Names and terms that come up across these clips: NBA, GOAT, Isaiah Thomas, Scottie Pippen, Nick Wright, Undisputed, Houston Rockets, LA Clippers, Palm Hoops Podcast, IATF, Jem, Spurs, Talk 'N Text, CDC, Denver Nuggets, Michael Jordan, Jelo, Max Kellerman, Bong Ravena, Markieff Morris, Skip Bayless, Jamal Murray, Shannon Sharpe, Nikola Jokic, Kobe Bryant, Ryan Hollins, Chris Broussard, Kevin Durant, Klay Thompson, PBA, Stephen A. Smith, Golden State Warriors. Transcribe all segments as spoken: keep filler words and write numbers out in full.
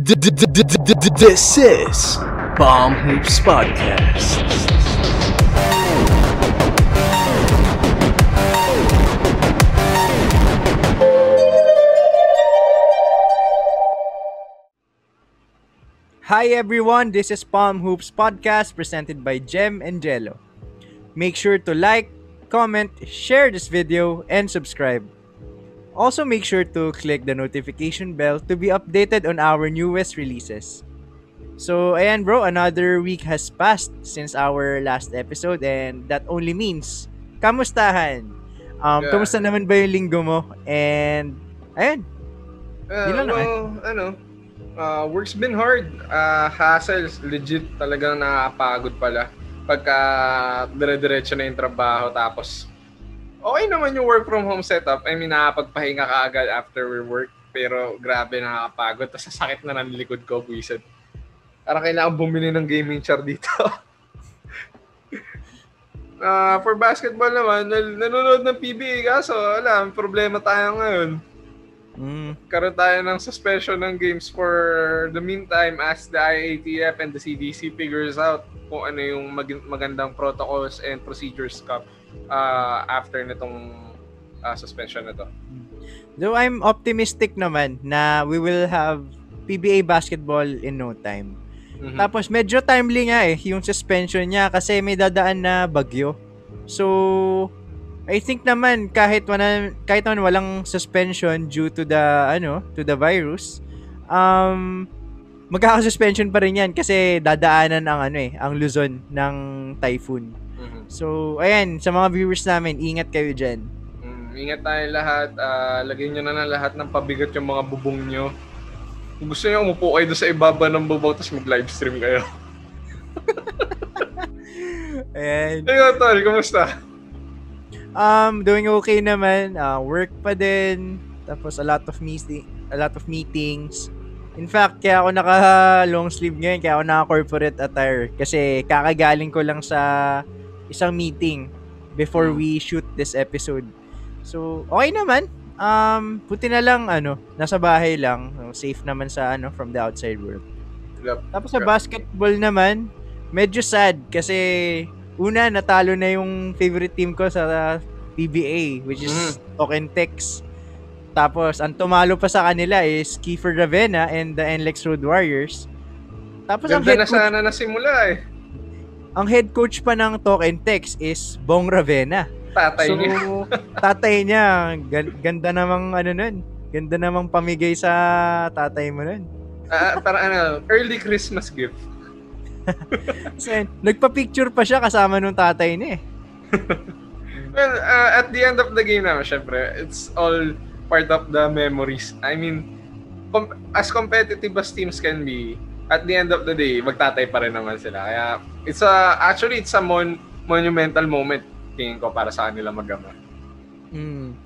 This is Palm Hoops Podcast. Hi everyone, this is Palm Hoops Podcast presented by Jem and Jelo. Make sure to like, comment, share this video, and subscribe. Also, make sure to click the notification bell to be updated on our newest releases. So, ayan bro, another week has passed since our last episode and that only means kamustahan. Um, yeah. Kamusta naman ba yung linggo mo? And, ayan. Uh, well, naman. ano, uh, work's been hard. Uh, hassles, legit talagang nakakapagod pala. Pagka dire-diretso na yung trabaho tapos okay naman yung work from home setup. I mean, nakapagpahinga ka agad after work. Pero grabe, nakakapagod. Tapos sasakit na ng likod ko, buwisan. Parang kailangan bumili ng gaming chair dito. uh, for basketball naman, nan- nanonood ng P B A. Kaso, alam, problema tayo ngayon. Mm. Karoon tayo ng suspension ng games for the meantime as the I A T F and the C D C figures out kung ano yung mag- magandang protocols and procedures ka. Uh, after nitong uh, suspension na to. Though I'm optimistic naman na we will have P B A basketball in no time. Mm-hmm. Tapos medyo timely nga eh yung suspension niya kasi may dadaan na bagyo. So I think naman kahit wala kahit naman walang suspension due to the ano, to the virus, um magkaka-suspension pa rin yan kasi dadaanan ang ano eh, ang Luzon ng typhoon. So, ayan, sa mga viewers namin, ingat kayo dyan. Mm, ingat tayo lahat. Uh, lagyan nyo na ng lahat ng pabigat yung mga bubong nyo. Kung gusto nyo, umupo kayo doon sa ibaba ng bubaw tapos mag-livestream kayo. Ayan. Hey, Tol, kumusta? Um, doing okay naman. Uh, work pa din. Tapos a lot of meeting, a lot of meetings. In fact, kaya ako naka-long sleeve ngayon, kaya ako naka-corporate attire. Kasi kakagaling ko lang sa isang meeting before we shoot this episode. So, okay naman. Um, puti na lang, ano, nasa bahay lang. Safe naman sa, ano, from the outside world. Yep. Tapos sa basketball naman, medyo sad. Kasi, una, natalo na yung favorite team ko sa P B A, which is mm. Talk 'N Text. Tapos, ang tumalo pa sa kanila is Kiefer Ravena and the Nlex Road Warriors. Tapos, ganda ang head na sana coach, nasimula eh. Ang head coach pa ng Talk 'N Text is Bong Ravena. Tatay so, niya. Tatay niya. Ganda namang ano nun. Ganda namang pamigay sa tatay mo nun. uh, para ano, early Christmas gift. So, nagpa-picture pa siya kasama nung tatay niya eh. Well, uh, at the end of the game naman, syempre, it's all part of the memories. I mean, com- as competitive as teams can be, at the end of the day, magtatay pa rin naman sila. Kaya, it's a, actually, it's a mon- monumental moment, tingin ko, para sa kanila mag-ama. Mm.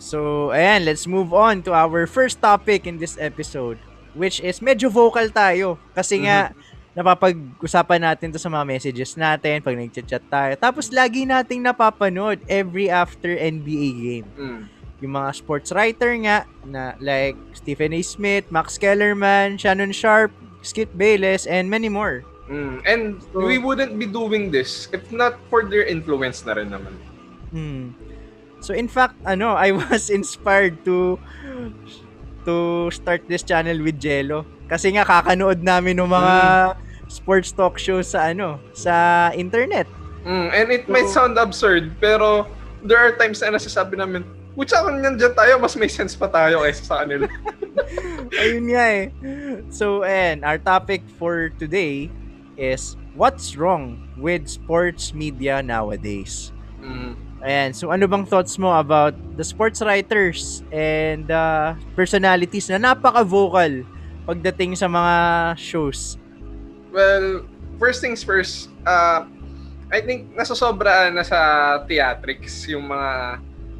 So, ayan, let's move on to our first topic in this episode, which is medyo vocal tayo. Kasi nga, mm-hmm. napapag-usapan natin to sa mga messages natin, pag nag-chat tayo. Tapos, lagi nating napapanood every after N B A game. Mm. Yung mga sports writer nga na like Stephen A. Smith, Max Kellerman, Shannon Sharpe, Skip Bayless, and many more. Mm. And so, we wouldn't be doing this if not for their influence na rin naman. Mm. So in fact, ano, I was inspired to to start this channel with Jelo kasi nga kakanood namin ng mga mm. sports talk shows sa ano, sa internet. Mm. And it so, might sound absurd, pero there are times na nasasabi namin, pucha, kung nandiyan tayo, mas may sense pa tayo kaysa sa kanila. Ayun nga eh. So, and our topic for today is what's wrong with sports media nowadays? Mm. Ayan, so ano bang thoughts mo about the sports writers and uh, personalities na napaka-vocal pagdating sa mga shows? Well, first things first, uh, I think nasasobraan na sa theatrics yung mga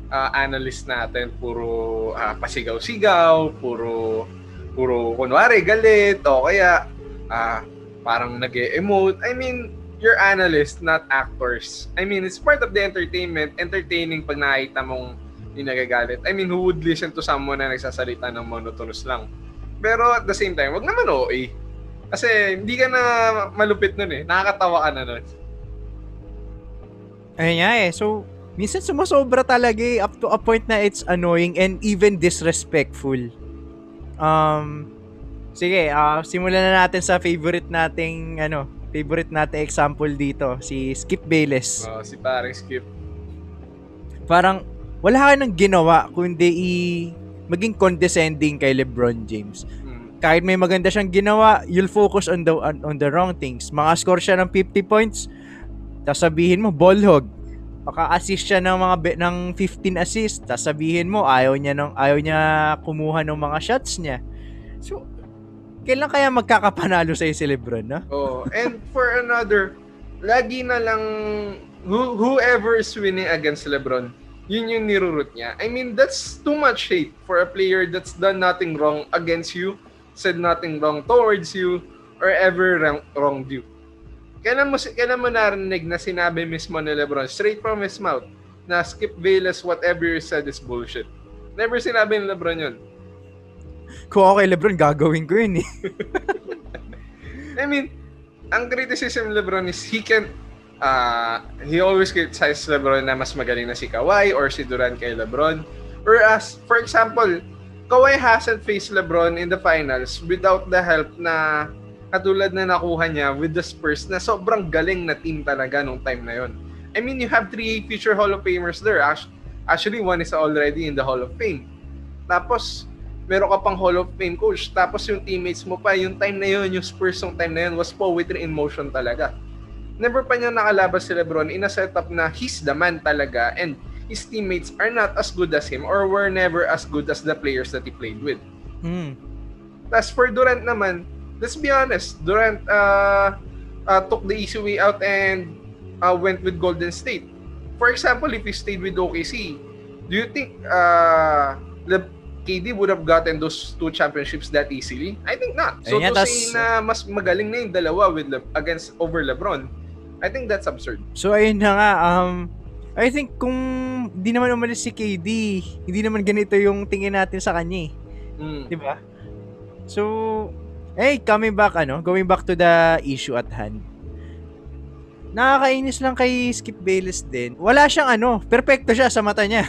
Uh, analyst natin, puro uh, pasigaw-sigaw, puro puro kunwari galit o kaya uh, parang nag-e-emote. I mean, you're analysts, not actors. I mean, it's part of the entertainment, entertaining pag nakita mong yung nagagalit. I mean, who would listen to someone na nagsasalita ng monotonous lang? Pero at the same time, wag naman O A. Kasi hindi ka na malupit nun eh. Nakakatawa ka na nun. Ayun nga eh. So, minsan sumasobra talaga eh. Up to a point na it's annoying and even disrespectful. Um, sige, uh, simulan na natin sa favorite nating, ano, favorite nating example dito. Si Skip Bayless. Oh, si parang Skip. Parang, wala ka nang ginawa kundi i- maging condescending kay LeBron James. Kahit may maganda siyang ginawa, you'll focus on the on, on the wrong things. Maka-score siya ng fifty points, tapos sabihin mo, ball hog. Maka-assist siya ng mga ng fifteen assists, tapos sabihin mo, ayaw niya, ng, ayaw niya kumuha ng mga shots niya. So, kailan kaya magkakapanalo sa'yo si LeBron, no? Oh, and for another, lagi na lang, who, whoever is winning against LeBron, yun yung nirurut niya. I mean, that's too much hate for a player that's done nothing wrong against you, said nothing wrong towards you, or ever wrong, wronged you. Kailan mo, kailan mo narinig na sinabi mismo ni LeBron, straight from his mouth, na Skip Bayless, whatever you said is bullshit. Never sinabi ni LeBron yun. Kung ako kay LeBron, gagawin ko yun eh. I mean, ang criticism ni LeBron is he can, uh, he always criticizes LeBron na mas magaling na si Kawhi or si Durant kay LeBron. Or as, for example, Kawhi hasn't faced LeBron in the finals without the help na katulad na nakuha niya with the Spurs na sobrang galing na team talaga nung time na yon. I mean, you have three future Hall of Famers there. Actually, one is already in the Hall of Fame. Tapos, meron ka pang Hall of Fame coach. Tapos yung teammates mo pa, yung time na yon, yung Spurs yung time na yon, was poetry in motion talaga. Never pa niya nakalabas si LeBron in a setup na he's the man talaga and his teammates are not as good as him or were never as good as the players that he played with. Mm. As for Durant naman, let's be honest, Durant uh, uh, took the easy way out and uh, went with Golden State. For example, if he stayed with O K C, do you think uh, K D would have gotten those two championships that easily? I think not. So Ay, to that's... say na mas magaling na yung dalawa with Le- against over LeBron, I think that's absurd. So ayun na nga, um, I think kung hindi naman umalis si K D, hindi naman ganito yung tingin natin sa kanya eh. Mm. Diba? So, hey, coming back, ano, going back to the issue at hand. Nakakainis lang kay Skip Bayless din. Wala siyang ano, perfecto siya sa mata niya.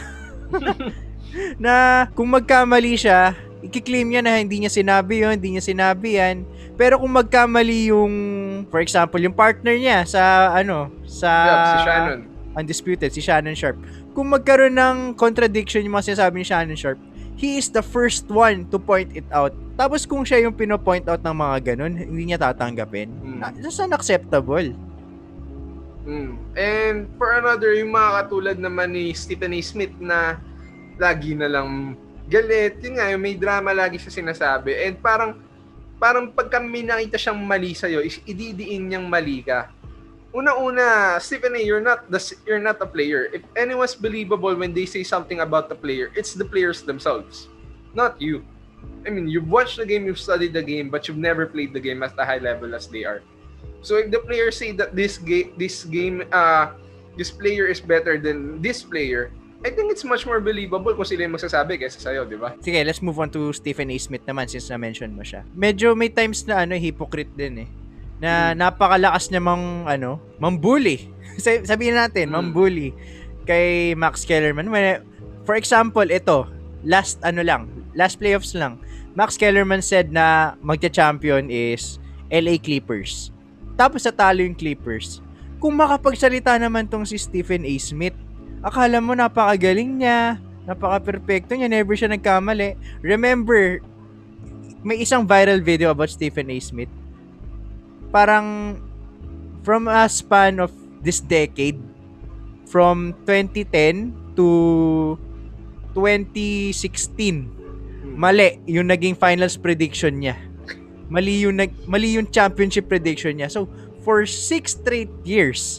Na kung magkamali siya, ikiklaim niya na hindi niya sinabi yun, hindi niya sinabi yan. Pero kung magkamali yung, for example, yung partner niya sa, ano, sa... Yep, si Shannon. Undisputed, si Shannon Sharpe. Kung magkaroon ng contradiction yung mga sinasabi ni Shannon Sharpe, he is the first one to point it out. Tapos kung siya yung pino-point out ng mga ganun, hindi niya tatanggapin. Mm. That's unacceptable. Mm. And for another, yung mga katulad naman ni Stephen A. Smith na lagi na lang galit, yun nga, yung may drama lagi siya sinasabi. And parang, parang pagka may nakita siyang mali sa'yo, ididiin niyang mali ka. Una-una, Stephen A, you're not the you're not a player. If anyone's believable when they say something about the player, it's the players themselves, not you. I mean, you've watched the game, you've studied the game, but you've never played the game at the high level as they are. So if the players say that this game, this game, uh, this player is better than this player, I think it's much more believable kung sila yung magsasabi kaysa sa'yo, di ba? Sige, let's move on to Stephen A. Smith naman since na-mention mo siya. Medyo may times na ano, hypocrite din eh. Na napakalakas niya mang, ano, mambully. Sabihin natin, mm. mambully kay Max Kellerman. When, for example, ito, last, ano lang, last playoffs lang, Max Kellerman said na magcha-champion is L A Clippers. Tapos natalo yung Clippers. Kung makapagsalita naman tong si Stephen A. Smith, akala mo napakagaling niya, napaka-perfecto niya, never siya nagkamali. Remember, may isang viral video about Stephen A. Smith. Parang from a span of this decade, from twenty ten to twenty sixteen, mali yung naging finals prediction niya. Mali yung, nag, mali yung championship prediction niya. So, for six straight years,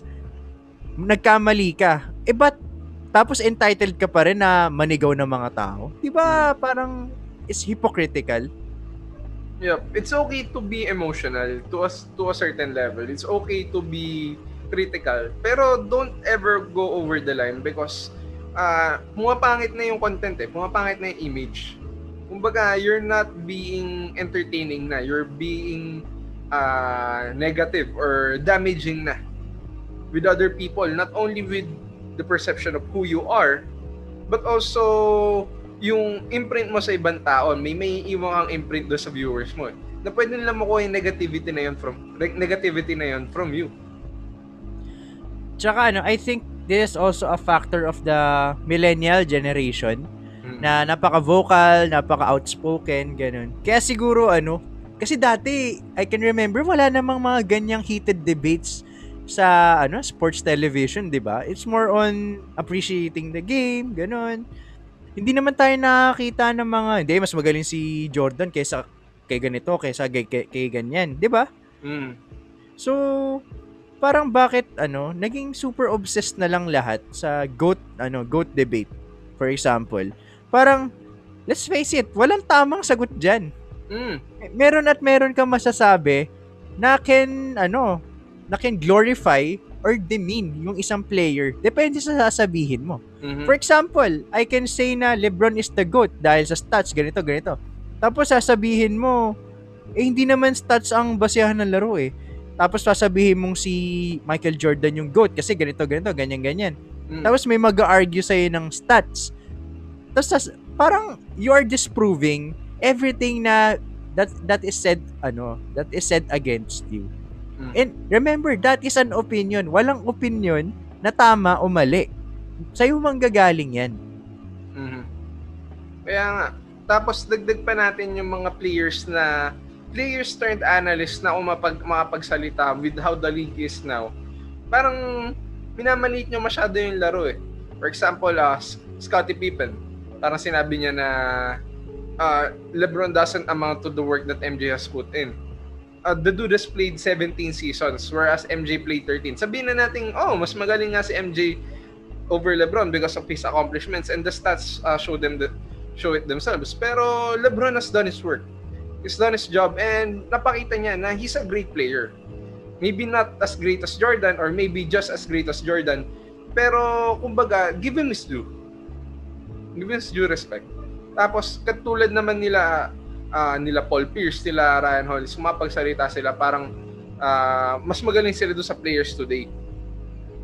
nagkamali ka. E ba't, tapos entitled ka pa rin na manigaw ng mga tao? Diba parang it's hypocritical? Yep. It's okay to be emotional to us to a certain level. It's okay to be critical. Pero don't ever go over the line because uh, pumapangit na yung content eh. Pumapangit na yung image. kumbaga you're not being entertaining na, you're being uh, negative or damaging na with other people, not only with the perception of who you are, but also yung imprint mo sa ibang tao. May may iwan ang imprint do sa viewers mo, na pwede nila makuha yung negativity na yun from negativity na yun from you. Tsaka ano, I think this is also a factor of the millennial generation, mm-hmm, na napaka-vocal, napaka-outspoken, ganun. Kaya siguro ano, kasi dati I can remember wala namang mga ganyang heated debates sa ano sports television, 'di ba? It's more on appreciating the game, ganun. Hindi naman tayo nakakita ng mga, hindi, mas magaling si Jordan kaysa kay ganito, kaysa kay, kay, kay ganyan, 'di ba? Mm. So, parang bakit ano, naging super obsessed na lang lahat sa GOAT ano, GOAT debate. For example, parang let's face it, walang tamang sagot diyan. Mm. Meron at meron kang masasabi na can ano, na can glorify or demean yung isang player. Depende sa sasabihin mo. Mm-hmm. For example, I can say na LeBron is the GOAT dahil sa stats, ganito, ganito. Tapos sasabihin mo, eh hindi naman stats ang basehan ng laro eh. Tapos sasabihin mong si Michael Jordan yung GOAT kasi ganito, ganito, ganyan, ganyan. Mm-hmm. Tapos may mag-argue sa'yo ng stats. Tapos parang you are disproving everything na that that is said, ano, that is said against you. And remember, that is an opinion. Walang opinion na tama o mali. Sa'yo manggagaling yan. Mm-hmm. Kaya nga. Tapos dagdag pa natin yung mga players na players turned analysts na umapag, makapagsalita with how the league is now. Parang minamaliit nyo masyado yung laro eh. For example, uh, Scottie Pippen. Parang sinabi niya na uh, LeBron doesn't amount to the work that M J has put in. Uh, the dude has played seventeen seasons whereas M J played thirteen. Sabihin na natin, oh, mas magaling nga si M J over LeBron because of his accomplishments and the stats uh, show them the, show it themselves. Pero LeBron has done his work. He's done his job and napakita niya na he's a great player. Maybe not as great as Jordan or maybe just as great as Jordan. Pero kumbaga, give him his due. Give him his due respect. Tapos katulad naman nila Uh, nila Paul Pierce, nila Ryan Hollins, mapagsalita sila parang uh, mas magaling sila doon sa players today.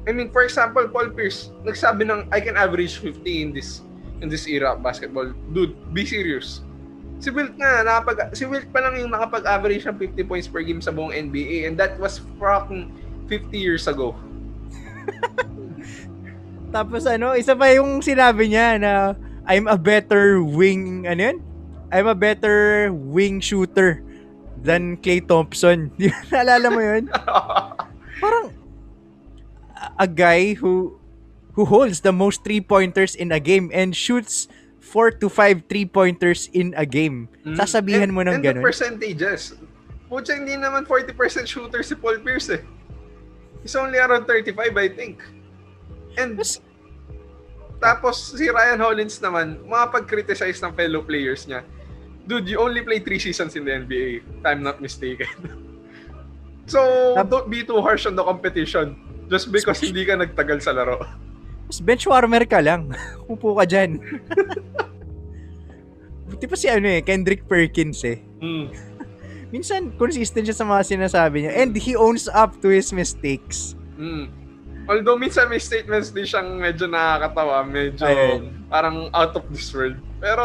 I mean, for example, Paul Pierce nagsabi ng I can average fifty in this in this era of basketball. Dude, be serious. Si Wilt nga, nakapag, si Wilt pa lang yung nakapag-average ng fifty points per game sa buong N B A and that was fucking fifty years ago. Tapos ano, isa pa yung sinabi niya na I'm a better wing, ano yun? I'm a better wing shooter than Klay Thompson. Naalala mo yun? Parang a guy who who holds the most three-pointers in a game and shoots four to five three-pointers in a game. Sasabihan mo ng ganun. And the percentages. Pucha, hindi naman forty percent shooter si Paul Pierce eh. He's only around thirty-five, I think. And tapos si Ryan Hollins naman, makapag-criticize ng fellow players niya. Dude, you only play three seasons in the N B A, if I'm not mistaken. So, don't be too harsh on the competition just because bench- hindi ka nagtagal sa laro. Mas bench warmer ka lang. Upo ka dyan. Buti pa si ano eh, Kendrick Perkins eh. Mm. Minsan, consistent siya sa mga sinasabi niya. And he owns up to his mistakes. Mm. Although minsan may statements din siyang medyo nakakatawa, medyo Ayan. parang out of this world. Pero,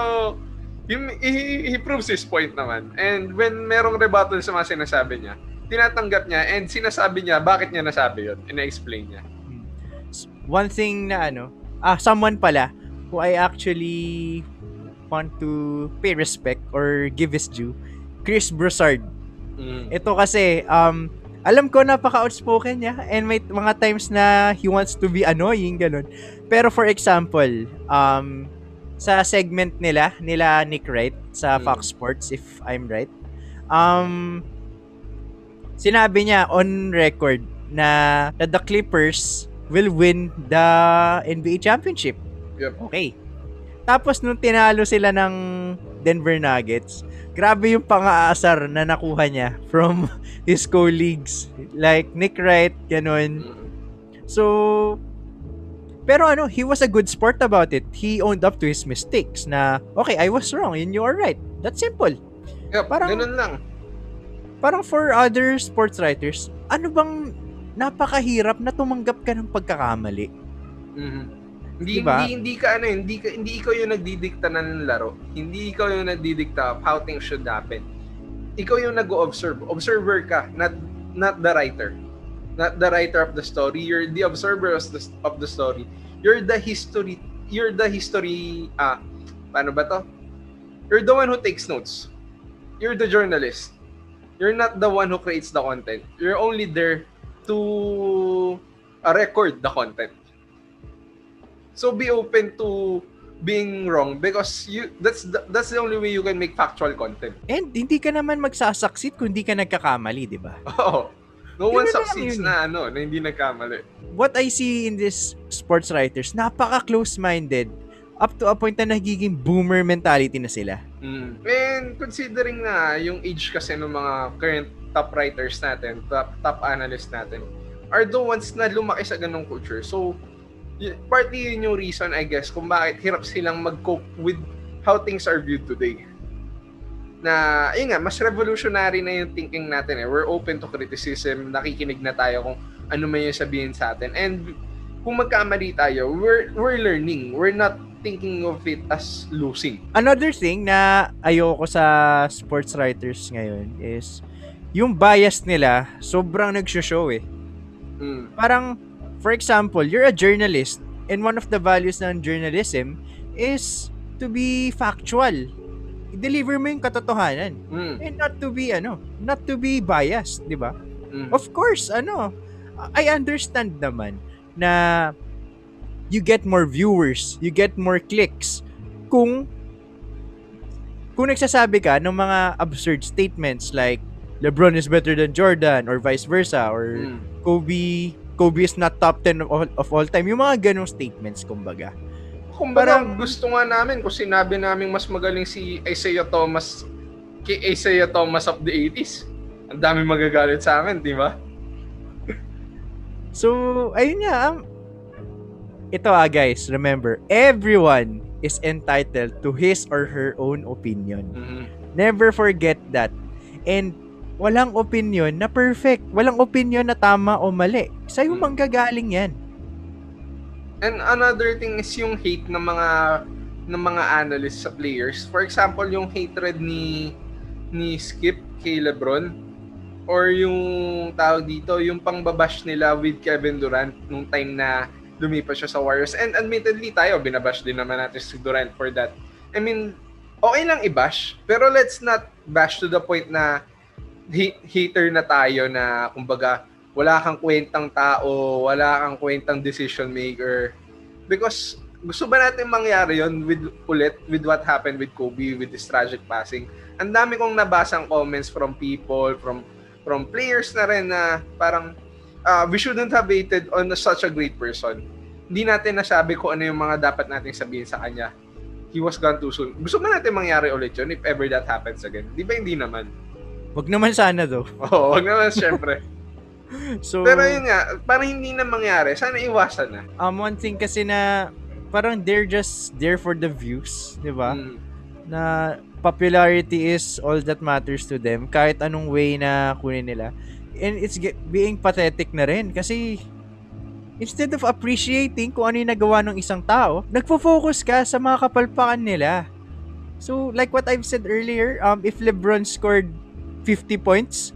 He, he, he proves his point naman. And when merong rebuttal sa mga sinasabi niya, tinatanggap niya and sinasabi niya bakit niya nasabi yun. Ina-explain niya. One thing na ano, ah, someone pala who I actually want to pay respect or give his due, Chris Broussard. Mm. Ito kasi, um, alam ko napaka-outspoken niya and may mga times na he wants to be annoying, ganun. Pero for example, um, sa segment nila, nila Nick Wright sa Fox Sports, if I'm right. Um, sinabi niya on record na that the Clippers will win the N B A championship. Yep. Okay. Tapos nung tinalo sila ng Denver Nuggets, grabe yung pang-aasar na nakuha niya from his colleagues. Like Nick Wright, ganun. So, Pero ano, he was a good sport about it. He owned up to his mistakes na, okay, I was wrong and you are right. That's simple. Yep, parang, ganun lang. Parang for other sports writers, ano bang napakahirap na tumanggap ka ng pagkakamali? Mm-hmm. Hindi, diba? hindi, hindi ka ano, hindi, ka, hindi ikaw yung nagdidikta na ng laro. Hindi ikaw yung nagdidikta of how things should happen. Ikaw yung nag-o-observe. Observer ka, not, not the writer. Not the writer of the story. You're the observer of the, of the story. You're the history. You're the history. Ah, paano ba to? You're the one who takes notes. You're the journalist. You're not the one who creates the content. You're only there to uh, record the content. So be open to being wrong because you that's the, that's the only way you can make factual content. And hindi ka naman magsasucceed kung hindi ka nagkakamali, di ba? Oo. No one succeeds na ano, na hindi nagkamali. What I see in these sports writers, napaka-close-minded up to a point na nagiging boomer mentality na sila. Mm. And considering na yung age kasi ng mga current top writers natin, top, top analysts natin, are the ones na lumaki sa ganung culture. So, partly yun yung reason, I guess, kung bakit hirap silang mag-cope with how things are viewed today. Na, ayun nga, mas revolutionary na yung thinking natin eh. We're open to criticism, nakikinig na tayo kung ano man yung sabihin sa atin. And kung magkamali tayo, we're, we're learning. We're not thinking of it as losing. Another thing na ayoko sa sports writers ngayon is yung bias nila, sobrang nagsho-show eh. Mm. Parang, for example, you're a journalist and one of the values ng journalism is to be factual. Deliver mo yung katotohanan. Mm. And not to be, ano, not to be biased, di ba? Mm. Of course, ano, I understand naman na you get more viewers, you get more clicks kung kung nagsasabi ka ng mga absurd statements like LeBron is better than Jordan or vice versa or mm. Kobe Kobe is not top ten of all, of all time. Yung mga ganong statements, kumbaga. Kung parang gusto nga namin kung sinabi namin mas magaling si Isaiah Thomas kay Isaiah Thomas of the eighties. Ang dami magagalit sa amin, di ba? So, ayun nga. Um, ito ah, guys. Remember, everyone is entitled to his or her own opinion. Mm-hmm. Never forget that. And walang opinion na perfect. Walang opinion na tama o mali. Sa'yo mm-hmm. manggagaling yan. And another thing is yung hate ng mga ng mga analysts sa players. For example, yung hatred ni ni Skip kay LeBron or yung tawag dito, yung pangbabash nila with Kevin Durant nung time na lumipas siya sa Warriors. And admittedly tayo, binabash din naman natin si Durant for that. I mean, okay lang i-bash, pero let's not bash to the point na hate, hater na tayo na kumbaga wala kang kwentang tao, wala kang kwentang decision maker. Because gusto ba natin mangyari yun with, ulit with what happened with Kobe, with this tragic passing? Ang dami kong nabasang comments from people, from from players na rin na parang uh, we shouldn't have hated on such a great person. Hindi natin nasabi kung ano yung mga dapat nating sabihin sa kanya. He was gone too soon. Gusto ba natin mangyari ulit yun if ever that happens again? Di ba hindi naman? Wag naman sana though. Oo, wag naman syempre. So, pero yun nga, parang hindi na mangyari. Sana iwasan na. Um, one thing kasi na parang they're just there for the views, di ba? Mm. Na popularity is all that matters to them. Kahit anong way na kunin nila. And it's being pathetic na rin. Kasi instead of appreciating kung ano yung nagawa ng isang tao, nagpo-focus ka sa mga kapalpakan nila. So, like what I've said earlier, um, if LeBron scored fifty points,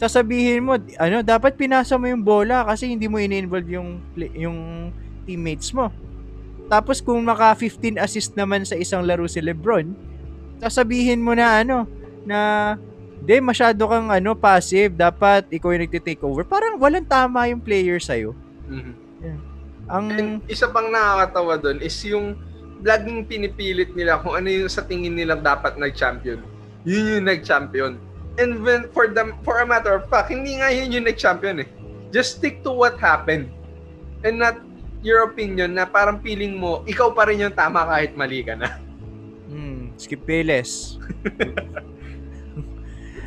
sasabihin mo, ano, dapat pinasa mo yung bola kasi hindi mo in-involve yung, yung teammates mo. Tapos kung maka fifteen assist naman sa isang laro si LeBron, sasabihin mo na ano, na, de, masyado kang ano, passive, dapat ikaw yung nagtitake over. Parang walang tama yung player sa'yo. Mm-hmm. Yeah. Ang And isa pang nakakatawa dun is yung laging pinipilit nila kung ano yung sa tingin nila dapat nag-champion. Yun yung nag-champion. And when, for the for a matter of fact, hindi nga yun yung nag-champion eh. Just stick to what happened. And not your opinion na parang feeling mo, ikaw pa rin yung tama kahit mali ka na. Hmm, Skip Bayless.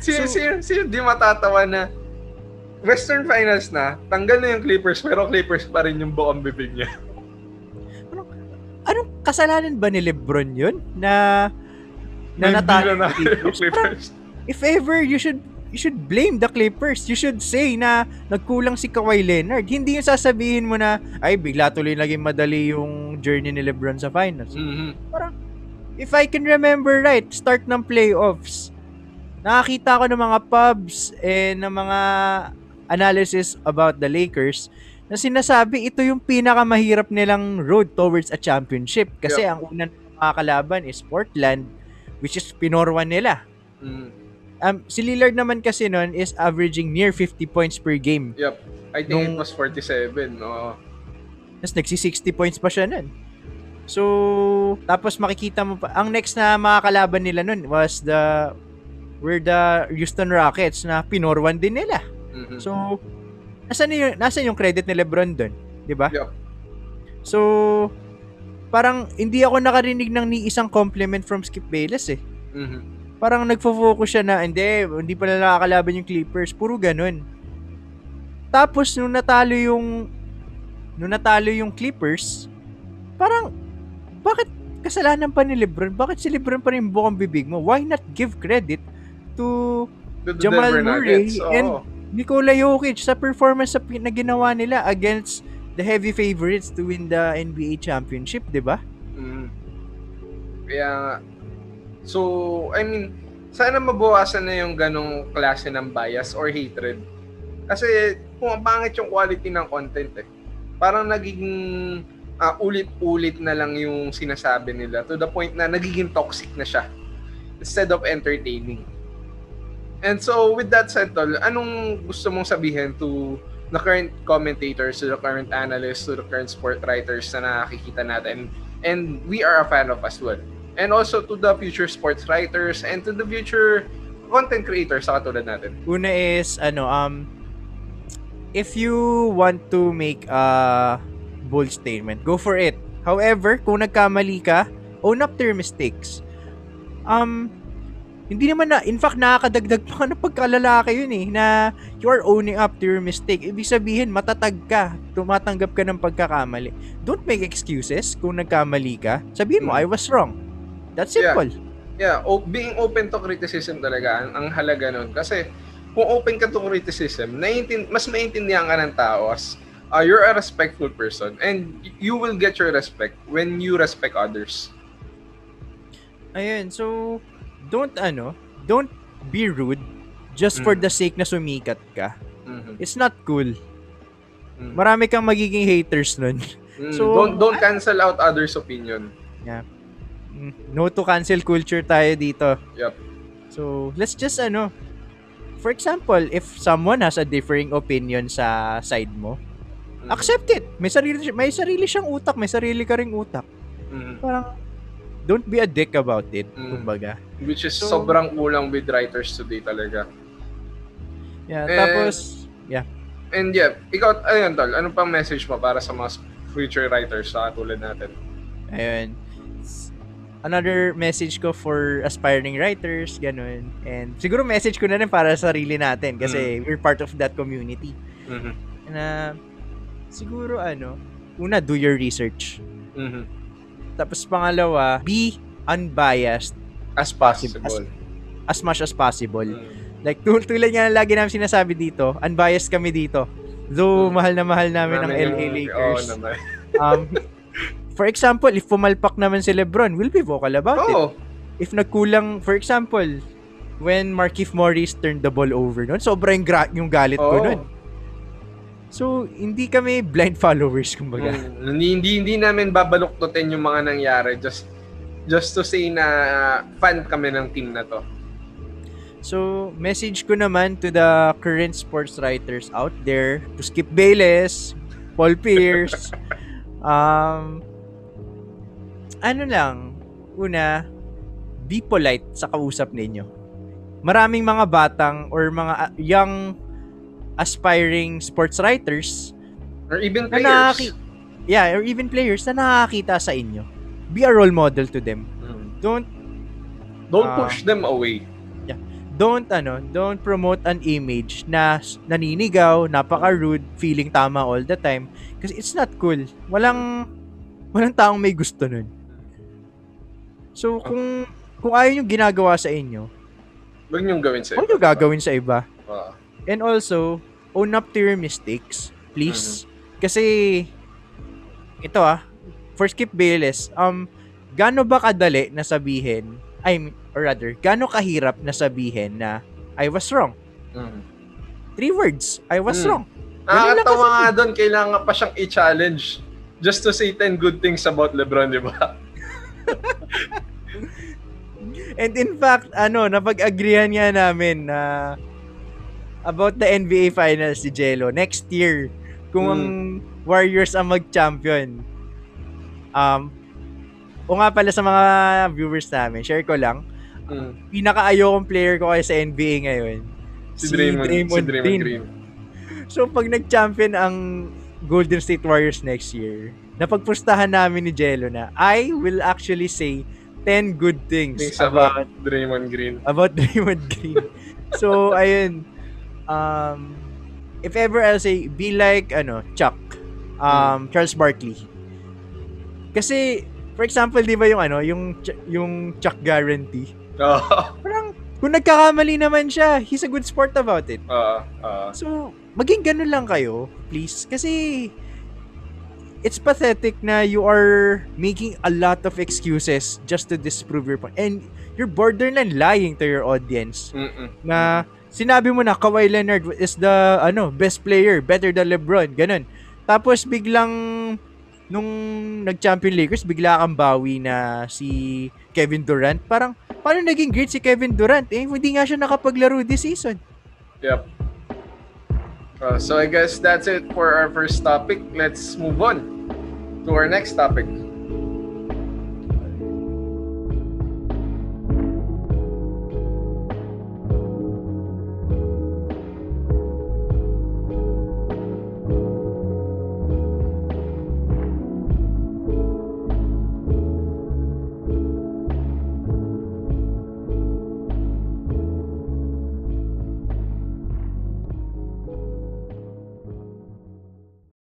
Sino, so, sino, sino di matatawa na Western Finals na, tanggal na yung Clippers, pero Clippers pa rin yung buong bibig niya. anong kasalanan ba ni LeBron yun na na natalo na yung Clippers? If ever, you should you should blame the Clippers. You should say na nagkulang si Kawhi Leonard. Hindi yung sasabihin mo na, ay, bigla tuloy naging madali yung journey ni LeBron sa finals. Mm-hmm. Parang, if I can remember right, start ng playoffs, nakakita ko ng mga pubs and ng mga analysis about the Lakers na sinasabi, ito yung pinakamahirap nilang road towards a championship. Kasi yeah. ang unang makakalaban is Portland, which is pinorwan nila. Mm. Um, si Lillard naman kasi nun is averaging near fifty points per game. Yep. I think nung, it was forty-seven. Oh. Tapos nagsi-sixty points pa siya nun. So, tapos makikita mo pa, ang next na makakalaban nila nun was the, were the Houston Rockets na pinorwan din nila. Mm-hmm. So, nasan yung, nasan yung credit ni LeBron dun? Diba? Yep. So, parang hindi ako nakarinig ng ni isang compliment from Skip Bayless eh. Mm-hmm. Parang nagfo-focus siya na, hindi, hindi pala nakakalaban yung Clippers. Puro ganun. Tapos, nung natalo yung, nung natalo yung Clippers, parang, bakit kasalanan pa ni LeBron? Bakit si LeBron pa rin bukang bibig mo? Why not give credit to, to Jamal Murray oh. and Nikola Jokic sa performance na ginawa nila against the heavy favorites to win the N B A championship, di ba? Mm. Kaya, so, I mean, sana mabawasan na yung ganong klase ng bias or hatred. Kasi, pumapangit yung quality ng content eh. Parang nagiging uh, ulit-ulit na lang yung sinasabi nila to the point na nagiging toxic na siya instead of entertaining. And so, with that said, Tol, anong gusto mong sabihin to the current commentators, to the current analysts, to the current sport writers na nakikita natin? And we are a fan of as well. And also to the future sports writers and to the future content creators sa katulad natin. Una is, ano, um, if you want to make a bold statement, go for it. However, kung nagkamali ka, own up to your mistakes. Um, hindi naman na, in fact, nakakadagdag pa na pagkalalaki yun eh, na you are owning up to your mistake. Ibig sabihin, matatag ka, tumatanggap ka ng pagkakamali. Don't make excuses kung nagkamali ka. Sabihin mo, hmm. I was wrong. That's simple. Yeah, yeah. O, being open to criticism talaga ang, ang halaga nun. Kasi kung open ka to criticism, naiintin, mas maintindihan ka ng tao as uh, you're a respectful person and you will get your respect when you respect others. Ayun, so don't ano, don't be rude just mm. for the sake na sumikat ka. Mm-hmm. It's not cool. Mm. Marami kang magiging haters nun. Mm. So don't don't cancel out others' opinion. Yeah. No to cancel culture tayo dito. Yep. So, let's just ano, for example, if someone has a differing opinion sa side mo, mm-hmm. accept it. May sarili, may sarili siyang utak, may sarili ka ring utak. Mm-hmm. Parang, don't be a dick about it, mm-hmm. kumbaga. Which is so, sobrang kulang with writers today talaga. Yeah, and, tapos, yeah. And yeah, ikaw, ayun Tol, ano pang message mo para sa mga future writers sa tulad natin? Ayun. Another message ko for aspiring writers, ganun. And siguro message ko na rin para sa sarili natin kasi mm-hmm. we're part of that community. Mm-hmm. Na siguro ano, una, do your research. Mm-hmm. Tapos pangalawa, be unbiased as possible. As, as much as possible. Mm-hmm. Like tul- tulad nga lagi namin sinasabi dito, unbiased kami dito. Though mm-hmm. mahal na mahal namin ang L A Lakers. Oh, naman. um For example, if pumalpak naman si LeBron, we'll be vocal about oh. it. If nagkulang, for example, when Markieff Morris turned the ball over noon, sobrang gra- yung galit oh. ko noon. So, hindi kami blind followers, kumbaga. Hmm. Hindi, hindi namin babaluktutin yung mga nangyari just just to say na fan kami ng team na to. So, message ko naman to the current sports writers out there, to Skip Bayless, Paul Pierce, um, ano lang, una, be polite sa kausap ninyo. Maraming mga batang or mga young aspiring sports writers or even players na nakaki- yeah, or even players na nakakita sa inyo. Be a role model to them. Mm-hmm. Don't don't uh, push them away. Yeah. Don't ano, don't promote an image na naninigaw, napaka-rude, feeling tama all the time kasi it's not cool. Walang Walang taong may gusto nun. So, kung kung ayaw nyo ginagawa sa inyo, huwag nyo gawin sa iba. Huwag nyo gagawin sa iba. Uh, And also, own up to your mistakes, please. Uh-huh. Kasi, ito ah, for Skip Bayless, um, gano'n ba kadali na sabihin, I mean, or rather, gano'n kahirap na sabihin na, I was wrong. Uh-huh. Three words, I was uh-huh. wrong. Nakakatawa nga doon, kailangan pa siyang i-challenge just to say ten good things about LeBron, di ba? And in fact, ano, napag-agreehan nga namin na uh, about the N B A Finals si Jelo. Next year, kung hmm. ang Warriors ang mag-champion. Um, o nga pala sa mga viewers namin, share ko lang, hmm. pinaka-ayokong player ko kayo sa N B A ngayon, si, si Draymond, Draymond, si Draymond Green. So, pag nag-champion ang Golden State Warriors next year, napagpustahan namin ni Jelo na I will actually say ten good things, things about, about Draymond Green. About Draymond Green. So, ayun. Um, if ever I'll say, be like, ano, Chuck. Um, Charles Barkley. Kasi, for example, di ba yung, ano, yung, yung Chuck guarantee? Uh-huh. Parang, kung nagkakamali naman siya, he's a good sport about it. Uh, uh. So, maging ganun lang kayo, please. Kasi, it's pathetic na you are making a lot of excuses just to disprove your point. And you're borderline lying to your audience. Mm-mm. Na sinabi mo na Kawhi Leonard is the ano best player, better than LeBron, ganun. Tapos biglang nung nag-Champion Lakers, bigla kang bawi na si Kevin Durant. Parang, paano naging great si Kevin Durant? Eh, hindi nga siya nakapaglaro this season. Yep. Uh, so I guess that's it for our first topic. Let's move on to our next topic.